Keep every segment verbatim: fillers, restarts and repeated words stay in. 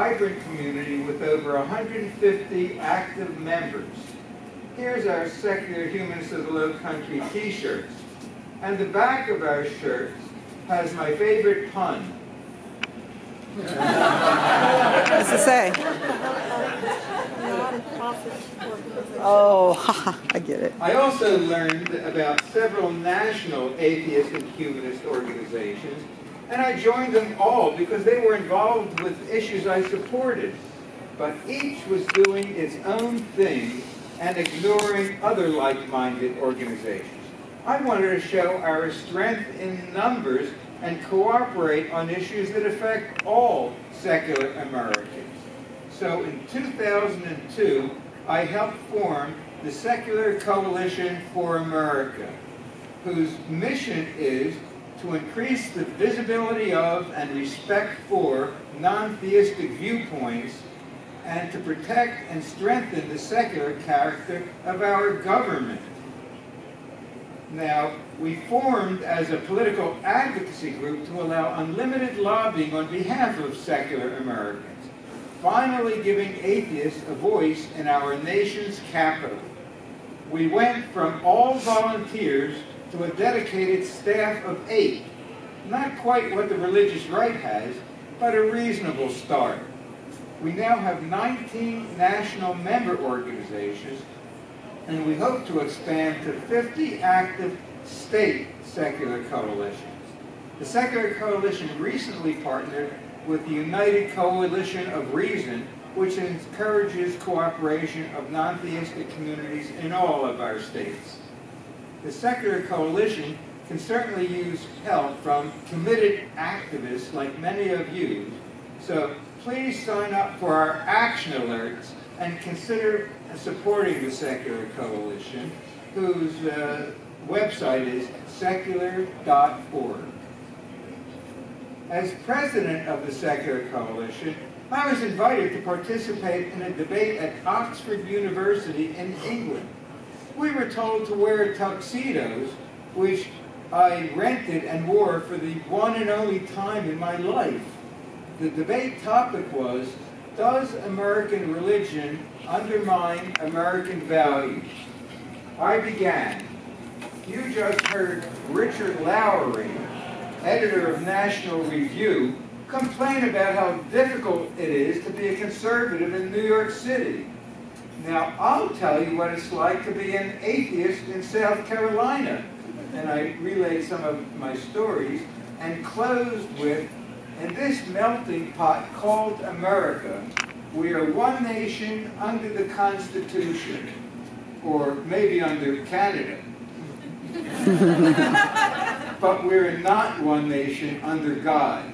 migrant community with over one hundred fifty active members. Here's our Secular Humans of the Low Country t-shirts. And the back of our shirts has my favorite pun. What's it say? Oh, I get it. I also learned about several national atheist and humanist organizations, and I joined them all because they were involved with issues I supported. But each was doing its own thing and ignoring other like-minded organizations. I wanted to show our strength in numbers and cooperate on issues that affect all secular Americans. So in two thousand two, I helped form the Secular Coalition for America, whose mission is to increase the visibility of and respect for non-theistic viewpoints and to protect and strengthen the secular character of our government. Now, we formed as a political advocacy group to allow unlimited lobbying on behalf of secular Americans, finally giving atheists a voice in our nation's capital. We went from all volunteers to a dedicated staff of eight, not quite what the Religious Right has, but a reasonable start. We now have nineteen national member organizations, and we hope to expand to fifty active state secular coalitions. The Secular Coalition recently partnered with the United Coalition of Reason, which encourages cooperation of non-theistic communities in all of our states. The Secular Coalition can certainly use help from committed activists like many of you, so please sign up for our action alerts and consider supporting the Secular Coalition, whose uh, website is secular dot org. As president of the Secular Coalition, I was invited to participate in a debate at Oxford University in England. We were told to wear tuxedos, which I rented and wore for the one and only time in my life. The debate topic was, does American religion undermine American values? I began. You just heard Richard Lowry, editor of National Review, complain about how difficult it is to be a conservative in New York City. Now, I'll tell you what it's like to be an atheist in South Carolina. And I relayed some of my stories and closed with, in this melting pot called America, we are one nation under the Constitution, or maybe under Canada. But we're not one nation under God.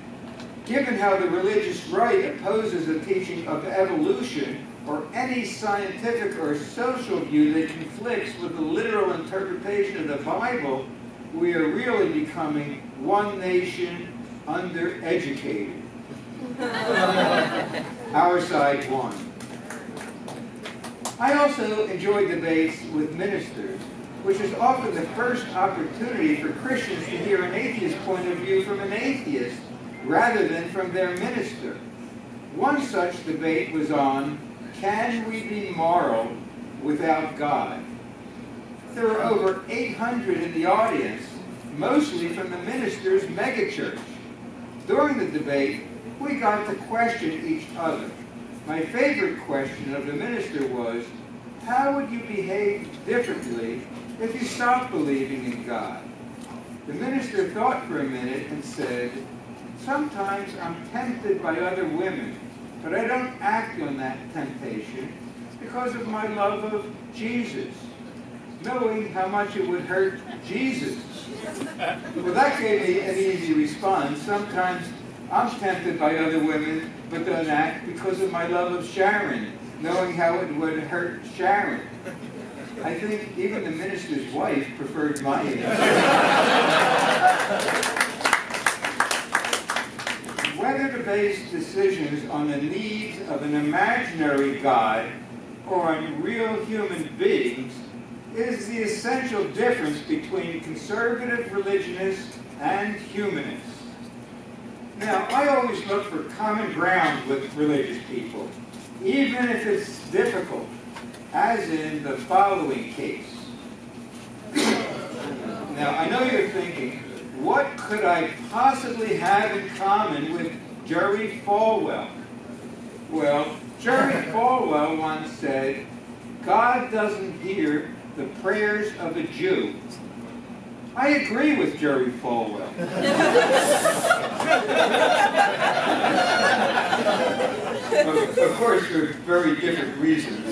Given how the Religious Right opposes the teaching of evolution or any scientific or social view that conflicts with the literal interpretation of the Bible, we are really becoming one nation undereducated. Our side won. I also enjoy debates with ministers, which is often the first opportunity for Christians to hear an atheist point of view from an atheist rather than from their minister. One such debate was on, can we be moral without God? There were over eight hundred in the audience, mostly from the minister's megachurch. During the debate, we got to question each other. My favorite question of the minister was, how would you behave differently if you stopped believing in God? The minister thought for a minute and said, sometimes I'm tempted by other women, but I don't act on that temptation because of my love of Jesus, knowing how much it would hurt Jesus. Well, that gave me an easy response. Sometimes I'm tempted by other women, but don't act because of my love of Sharon, knowing how it would hurt Sharon. I think even the minister's wife preferred my answer. Whether to base decisions on the needs of an imaginary God or on real human beings is the essential difference between conservative religionists and humanists. Now, I always look for common ground with religious people, even if it's difficult, as in the following case. Now, I know you're thinking, what could I possibly have in common with Jerry Falwell? Well, Jerry Falwell once said, God doesn't hear the prayers of a Jew. I agree with Jerry Falwell. of, of course, for very different reasons.